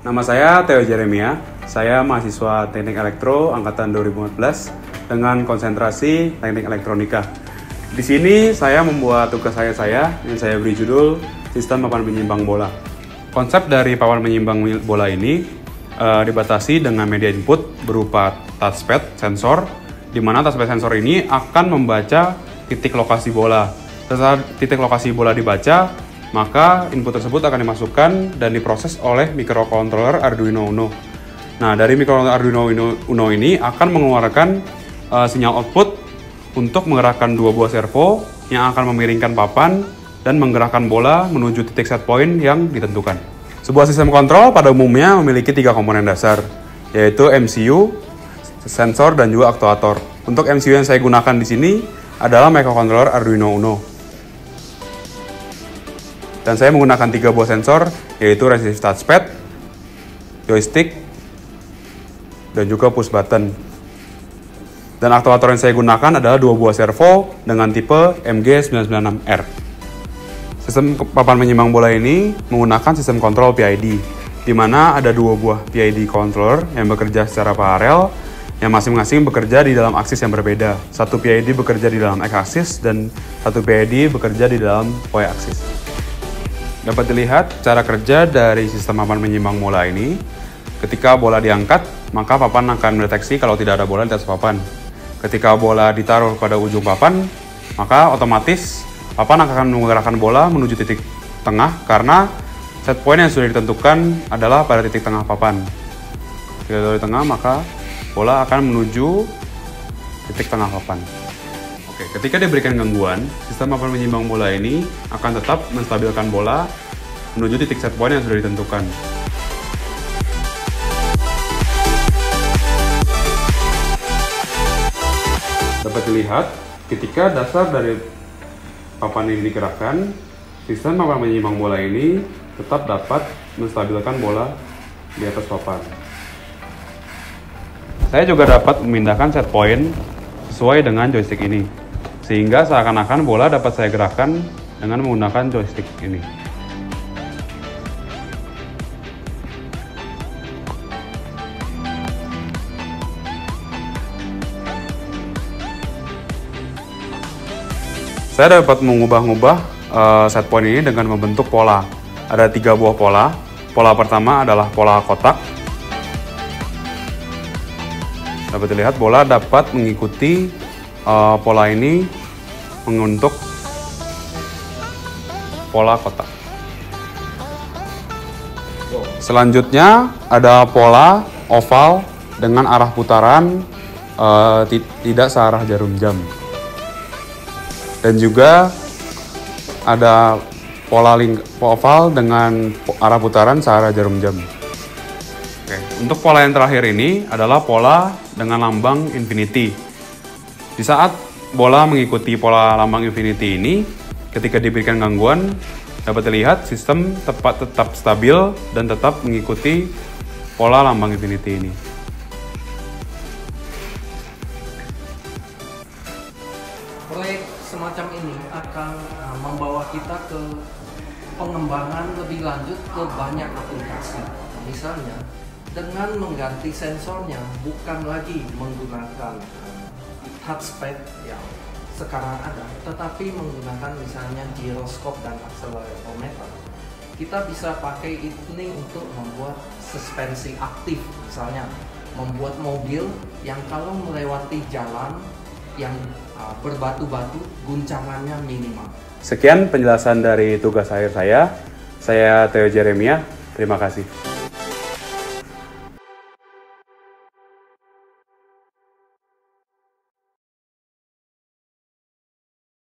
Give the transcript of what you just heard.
Nama saya Theo Jeremiah, saya mahasiswa Teknik Elektro angkatan 2014 dengan konsentrasi Teknik Elektronika. Di sini saya membuat tugas saya yang saya beri judul Sistem Papan Penyeimbang Bola. Konsep dari papan penyeimbang bola ini dibatasi dengan media input berupa touchpad sensor, di mana touchpad sensor ini akan membaca titik lokasi bola. Setelah titik lokasi bola dibaca, maka input tersebut akan dimasukkan dan diproses oleh microcontroller Arduino Uno. Nah, dari microcontroller Arduino Uno ini akan mengeluarkan sinyal output untuk menggerakkan dua buah servo yang akan memiringkan papan dan menggerakkan bola menuju titik set point yang ditentukan. Sebuah sistem kontrol pada umumnya memiliki tiga komponen dasar, yaitu MCU, sensor, dan juga aktuator. Untuk MCU yang saya gunakan di sini adalah microcontroller Arduino Uno. Dan saya menggunakan tiga buah sensor, yaitu resistive touchpad, joystick, dan juga push button. Dan aktuator yang saya gunakan adalah dua buah servo dengan tipe MG996R. Sistem papan penyeimbang bola ini menggunakan sistem kontrol PID, di mana ada dua buah PID controller yang bekerja secara paralel, yang masing-masing bekerja di dalam aksis yang berbeda. Satu PID bekerja di dalam x-aksis dan satu PID bekerja di dalam y-aksis. Dapat dilihat cara kerja dari sistem papan penyeimbang bola ini. Ketika bola diangkat, maka papan akan mendeteksi kalau tidak ada bola di atas papan. Ketika bola ditaruh pada ujung papan, maka otomatis papan akan menggerakkan bola menuju titik tengah karena set point yang sudah ditentukan adalah pada titik tengah papan. Jika di tengah, maka bola akan menuju titik tengah papan. Ketika diberikan gangguan, sistem papan penyeimbang bola ini akan tetap menstabilkan bola menuju titik set point yang sudah ditentukan. Dapat dilihat, ketika dasar dari papan ini digerakkan, sistem papan penyeimbang bola ini tetap dapat menstabilkan bola di atas papan. Saya juga dapat memindahkan set point sesuai dengan joystick ini, sehingga seakan-akan bola dapat saya gerakkan dengan menggunakan joystick ini. Saya dapat mengubah-ubah set point ini dengan membentuk pola. Ada tiga buah pola. Pola pertama adalah pola kotak. Dapat dilihat bola dapat mengikuti pola ini untuk pola kotak. Selanjutnya ada pola oval dengan arah putaran tidak searah jarum jam. Dan juga ada pola oval dengan arah putaran searah jarum jam. Oke, untuk pola yang terakhir ini adalah pola dengan lambang infinity. Di saat bola mengikuti pola lambang infinity ini, ketika diberikan gangguan, dapat dilihat sistem tetap stabil dan tetap mengikuti pola lambang infinity ini. Proyek semacam ini akan membawa kita ke pengembangan lebih lanjut ke banyak aplikasi. Misalnya, dengan mengganti sensornya bukan lagi menggunakan touchpad yang sekarang ada, tetapi menggunakan misalnya gyroscope dan accelerometer, kita bisa pakai ini untuk membuat suspensi aktif, misalnya membuat mobil yang kalau melewati jalan yang berbatu-batu guncangannya minimal. Sekian penjelasan dari tugas akhir saya Theo Jeremiah. Terima kasih.